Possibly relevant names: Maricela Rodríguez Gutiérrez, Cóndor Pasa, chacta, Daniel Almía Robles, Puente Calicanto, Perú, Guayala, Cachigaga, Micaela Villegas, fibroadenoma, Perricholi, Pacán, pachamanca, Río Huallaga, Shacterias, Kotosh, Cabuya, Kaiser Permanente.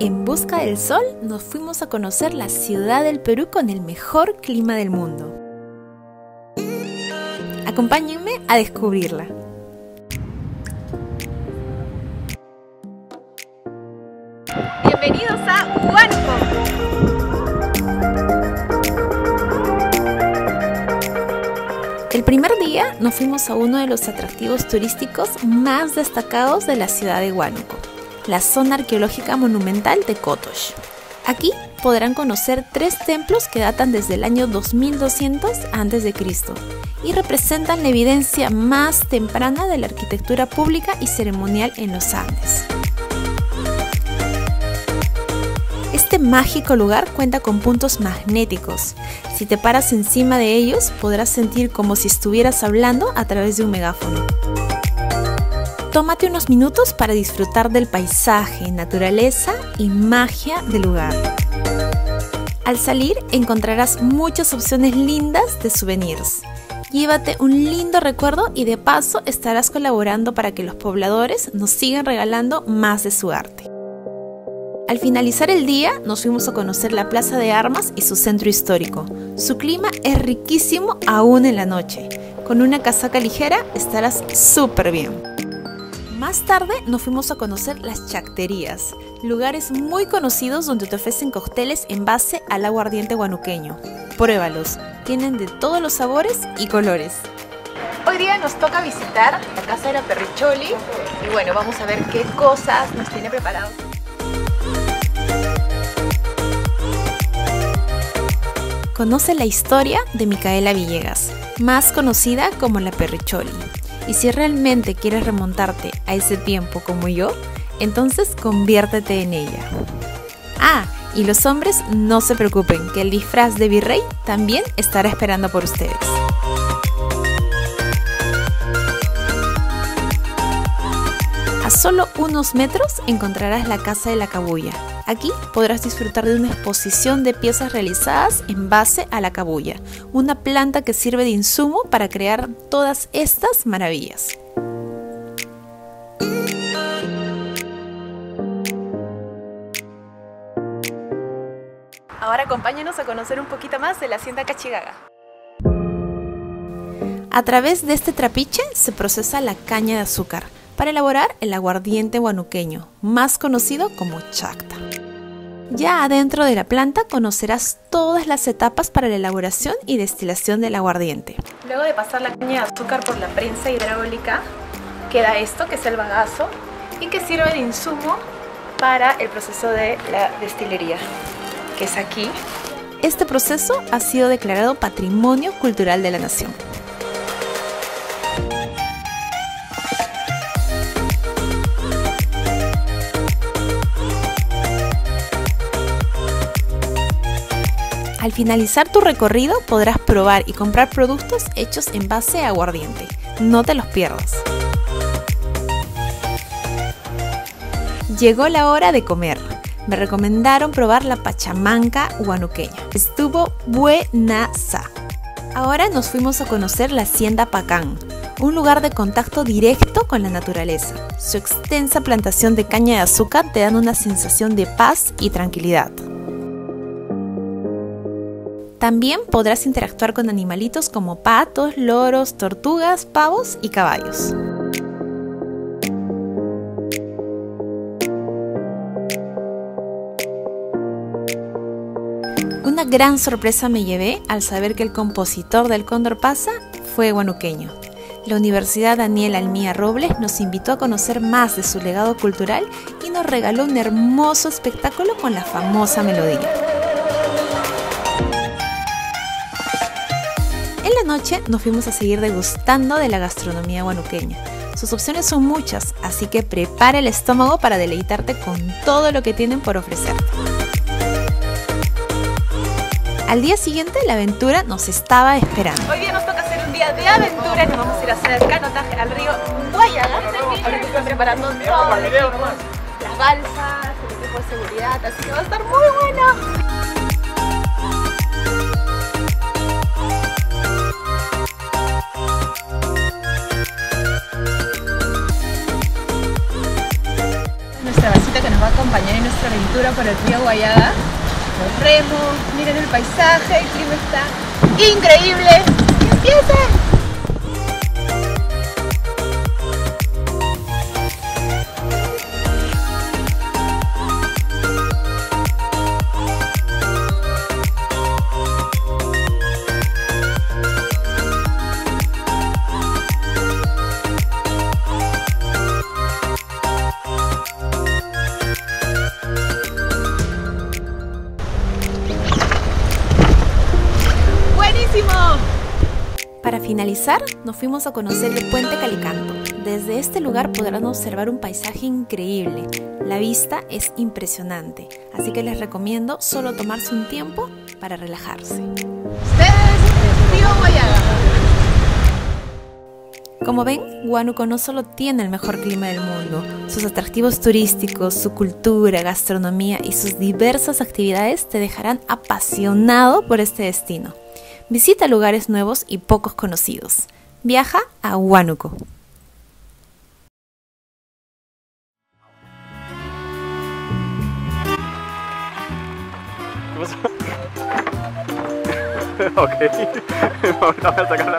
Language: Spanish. En busca del sol nos fuimos a conocer la ciudad del Perú con el mejor clima del mundo. Acompáñenme a descubrirla. Bienvenidos a Huánuco. El primer día nos fuimos a uno de los atractivos turísticos más destacados de la ciudad de Huánuco, la zona arqueológica monumental de Kotosh. Aquí podrán conocer tres templos que datan desde el año 2200 a.C. y representan la evidencia más temprana de la arquitectura pública y ceremonial en los Andes. Este mágico lugar cuenta con puntos magnéticos. Si te paras encima de ellos, podrás sentir como si estuvieras hablando a través de un megáfono. Tómate unos minutos para disfrutar del paisaje, naturaleza y magia del lugar. Al salir encontrarás muchas opciones lindas de souvenirs. Llévate un lindo recuerdo y de paso estarás colaborando para que los pobladores nos sigan regalando más de su arte. Al finalizar el día nos fuimos a conocer la Plaza de Armas y su centro histórico. Su clima es riquísimo aún en la noche. Con una casaca ligera estarás súper bien. Más tarde nos fuimos a conocer las Shacterias, lugares muy conocidos donde te ofrecen cócteles en base al aguardiente huanuqueño. Pruébalos, tienen de todos los sabores y colores. Hoy día nos toca visitar la casa de la Perricholi y bueno, vamos a ver qué cosas nos tiene preparados. Conoce la historia de Micaela Villegas, más conocida como la Perricholi. Y si realmente quieres remontarte a ese tiempo como yo, entonces conviértete en ella. Ah, y los hombres no se preocupen, que el disfraz de virrey también estará esperando por ustedes. A solo unos metros encontrarás la casa de la Cabuya. Aquí podrás disfrutar de una exposición de piezas realizadas en base a la cabuya, una planta que sirve de insumo para crear todas estas maravillas. Ahora acompáñenos a conocer un poquito más de la hacienda Cachigaga. A través de este trapiche se procesa la caña de azúcar para elaborar el aguardiente huanuqueño, más conocido como chacta. Ya adentro de la planta conocerás todas las etapas para la elaboración y destilación del aguardiente. Luego de pasar la caña de azúcar por la prensa hidráulica, queda esto que es el bagazo y que sirve de insumo para el proceso de la destilería, que es aquí. Este proceso ha sido declarado Patrimonio Cultural de la Nación. Al finalizar tu recorrido podrás probar y comprar productos hechos en base a aguardiente. No te los pierdas. Llegó la hora de comer. Me recomendaron probar la pachamanca huanuqueña. Estuvo buenaza. Ahora nos fuimos a conocer la hacienda Pacán, un lugar de contacto directo con la naturaleza. Su extensa plantación de caña de azúcar te dan una sensación de paz y tranquilidad. También podrás interactuar con animalitos como patos, loros, tortugas, pavos y caballos. Una gran sorpresa me llevé al saber que el compositor del Cóndor Pasa fue huanuqueño. La Universidad Daniel Almía Robles nos invitó a conocer más de su legado cultural y nos regaló un hermoso espectáculo con la famosa melodía. Noche nos fuimos a seguir degustando de la gastronomía huanuqueña. Sus opciones son muchas, así que prepara el estómago para deleitarte con todo lo que tienen por ofrecerte. Al día siguiente la aventura nos estaba esperando. Hoy día nos toca hacer un día de aventura, nos vamos a ir a hacer canotaje al río Huallaga. Ahorita están preparando todo el equipo, las balsas, el equipo de seguridad, así que va a estar muy bueno. nuestra vasita que nos va a acompañar en nuestra aventura por el río Guayala. Corremos, miren el paisaje, el clima está increíble. ¡Empieza! Para finalizar, nos fuimos a conocer el Puente Calicanto. Desde este lugar podrán observar un paisaje increíble. La vista es impresionante, así que les recomiendo solo tomarse un tiempo para relajarse. Río Huallaga. Como ven, Huánuco no solo tiene el mejor clima del mundo, sus atractivos turísticos, su cultura, gastronomía y sus diversas actividades te dejarán apasionado por este destino. Visita lugares nuevos y pocos conocidos. Viaja a Huánuco. ¿Qué pasó? Ok. No voy a sacarla.